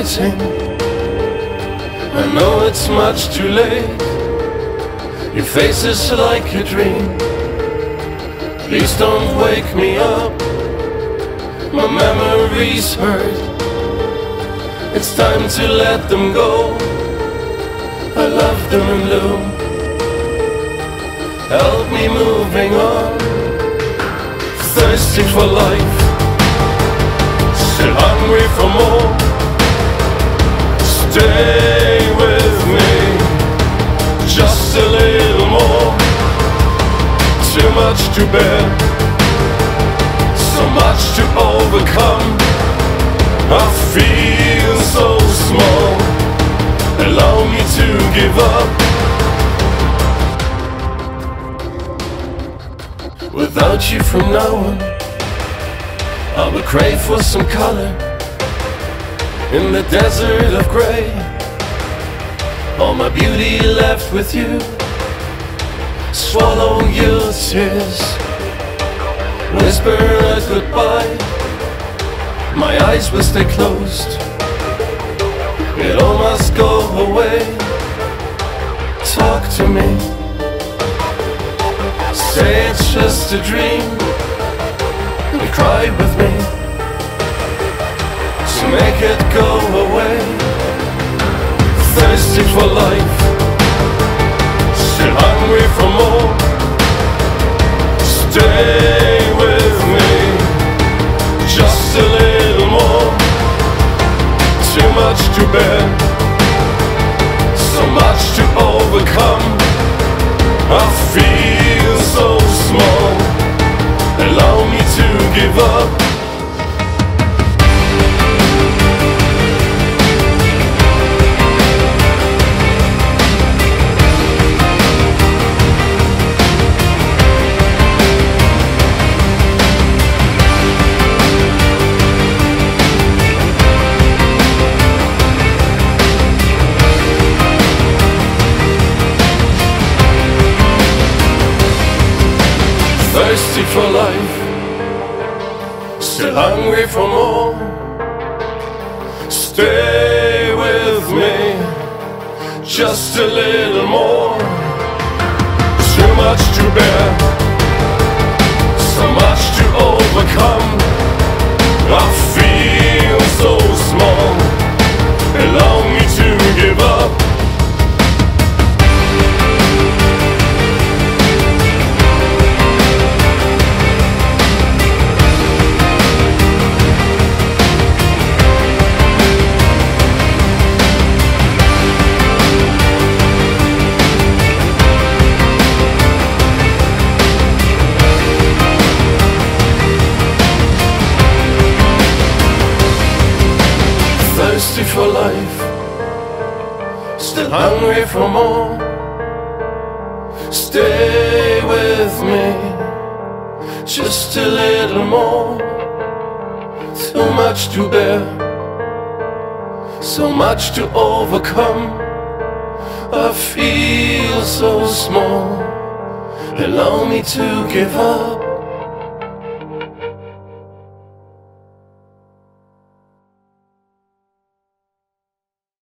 waiting. I know it's much too late. Your face is like a dream. Please don't wake me up. My memories hurt. It's time to let them go. I love them in blue. Help me moving on. Thirsty for life, still hungry for more. Stay with me, just a little more. Too much to bear, so much to overcome. I feel so small. Allow me to give up. Without you from now on, I would crave for some color in the desert of grey. All my beauty left with you. Swallow your tears, whisper a goodbye. My eyes will stay closed. It all must go away. Talk to me, say it's just a dream. Cry with me to make it go away. Thirsty for life, still hungry for more. Stay with me, just a little more. Too much to bear, so much to overcome. I feel so small. Allow me to give up. Thirsty for life, still hungry for more. Stay with me, just a little more. Too much to bear, so much to overcome. I feel so small, allow me to give up. Thirsty for life, still hungry for more. Stay with me, just a little more. Too much to bear, so much to overcome. I feel so small, allow me to give up.